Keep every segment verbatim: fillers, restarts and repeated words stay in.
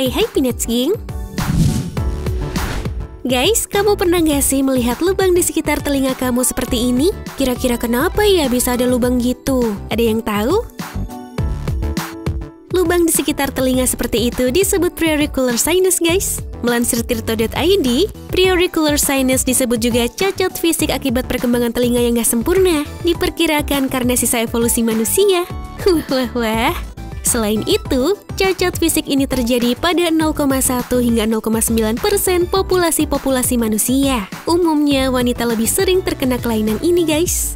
Hai hai Pinets Gang. Guys, kamu pernah gak sih melihat lubang di sekitar telinga kamu seperti ini? Kira-kira kenapa ya bisa ada lubang gitu? Ada yang tahu? Lubang di sekitar telinga seperti itu disebut priori cooler sinus, guys. Melansir Tirto titik i d, priori cooler sinus disebut juga cacat fisik akibat perkembangan telinga yang gak sempurna, diperkirakan karena sisa evolusi manusia. Wah wah wah. Selain itu, cacat fisik ini terjadi pada nol koma satu hingga nol koma sembilan persen populasi-populasi manusia. Umumnya, wanita lebih sering terkena kelainan ini, guys.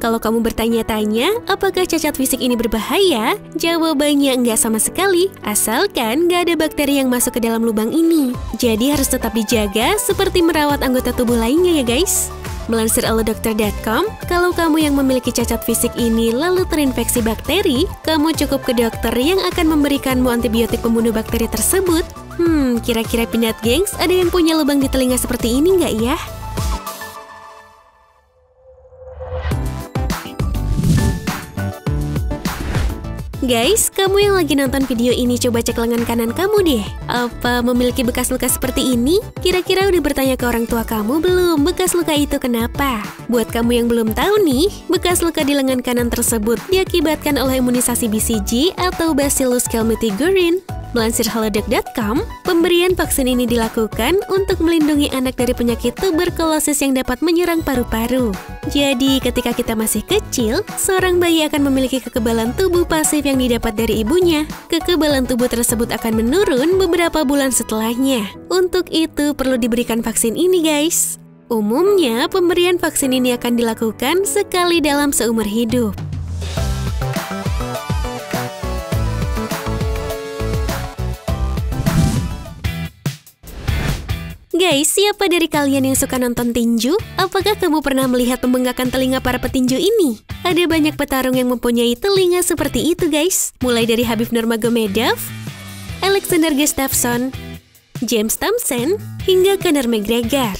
Kalau kamu bertanya-tanya, apakah cacat fisik ini berbahaya? Jawabannya nggak sama sekali, asalkan nggak ada bakteri yang masuk ke dalam lubang ini. Jadi harus tetap dijaga seperti merawat anggota tubuh lainnya ya, guys. Melansir alodokter titik com, kalau kamu yang memiliki cacat fisik ini lalu terinfeksi bakteri, kamu cukup ke dokter yang akan memberikanmu antibiotik pembunuh bakteri tersebut. Hmm, kira-kira Pinets Gang, ada yang punya lubang di telinga seperti ini nggak ya? Guys, kamu yang lagi nonton video ini coba cek lengan kanan kamu deh. Apa memiliki bekas luka seperti ini? Kira-kira udah bertanya ke orang tua kamu belum bekas luka itu kenapa? Buat kamu yang belum tahu nih, bekas luka di lengan kanan tersebut diakibatkan oleh imunisasi B C G atau Bacillus Calmette-Guerin. Melansir halodoc titik com, pemberian vaksin ini dilakukan untuk melindungi anak dari penyakit tuberkulosis yang dapat menyerang paru-paru. Jadi, ketika kita masih kecil, seorang bayi akan memiliki kekebalan tubuh pasif yang didapat dari ibunya. Kekebalan tubuh tersebut akan menurun beberapa bulan setelahnya. Untuk itu, perlu diberikan vaksin ini, guys. Umumnya, pemberian vaksin ini akan dilakukan sekali dalam seumur hidup. Guys, siapa dari kalian yang suka nonton tinju? Apakah kamu pernah melihat pembengkakan telinga para petinju ini? Ada banyak petarung yang mempunyai telinga seperti itu, guys. Mulai dari Khabib Nurmagomedov, Alexander Gustafsson, James Thompson, hingga Conor McGregor.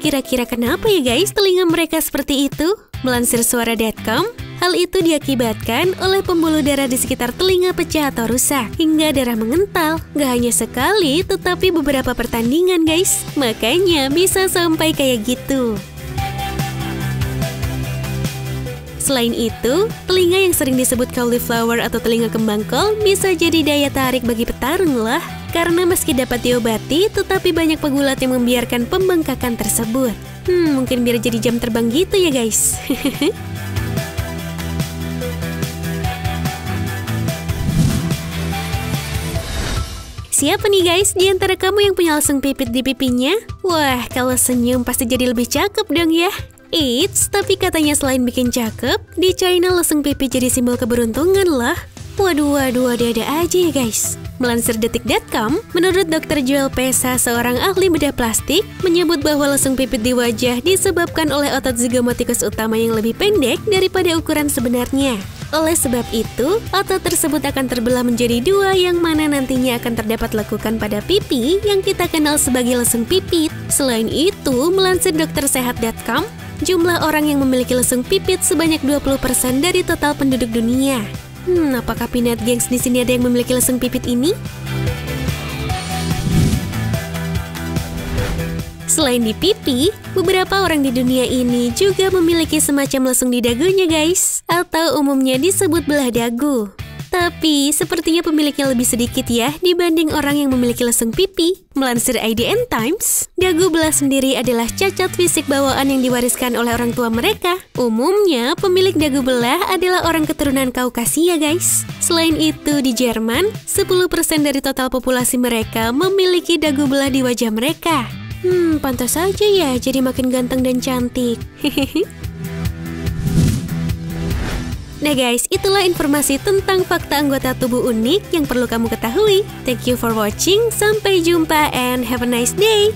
Kira-kira kenapa ya, guys, telinga mereka seperti itu? Melansir suara titik com, hal itu diakibatkan oleh pembuluh darah di sekitar telinga pecah atau rusak hingga darah mengental. Gak hanya sekali, tetapi beberapa pertandingan, guys. Makanya bisa sampai kayak gitu. Selain itu, telinga yang sering disebut cauliflower atau telinga kembang kol bisa jadi daya tarik bagi petarung lah. Karena meski dapat diobati, tetapi banyak pegulat yang membiarkan pembengkakan tersebut. Hmm, mungkin biar jadi jam terbang gitu ya, guys. Siapa nih, guys, di antara kamu yang punya langsung pipit di pipinya? Wah, kalau senyum pasti jadi lebih cakep dong ya. Eits, tapi katanya selain bikin cakep, di China langsung pipi jadi simbol keberuntungan lah. Waduh, waduh, ada-ada aja ya, guys. Melansir detik titik com, menurut dokter Jewel Pesa, seorang ahli bedah plastik, menyebut bahwa lesung pipit di wajah disebabkan oleh otot zygomaticus utama yang lebih pendek daripada ukuran sebenarnya. Oleh sebab itu, otot tersebut akan terbelah menjadi dua yang mana nantinya akan terdapat lekukan pada pipi yang kita kenal sebagai lesung pipit. Selain itu, melansir dokter sehat titik com, jumlah orang yang memiliki lesung pipit sebanyak dua puluh persen dari total penduduk dunia. Hmm, apakah Pinets Gang di sini ada yang memiliki lesung pipit ini? Selain di pipi, beberapa orang di dunia ini juga memiliki semacam lesung di dagunya, guys. Atau umumnya disebut belah dagu. Tapi, sepertinya pemiliknya lebih sedikit ya dibanding orang yang memiliki lesung pipi. Melansir I D N Times, dagu belah sendiri adalah cacat fisik bawaan yang diwariskan oleh orang tua mereka. Umumnya, pemilik dagu belah adalah orang keturunan Kaukasia, guys. Selain itu, di Jerman, sepuluh persen dari total populasi mereka memiliki dagu belah di wajah mereka. Hmm, pantas saja ya jadi makin ganteng dan cantik. Hehehe. Nah guys, itulah informasi tentang fakta anggota tubuh unik yang perlu kamu ketahui. Thank you for watching, sampai jumpa and have a nice day!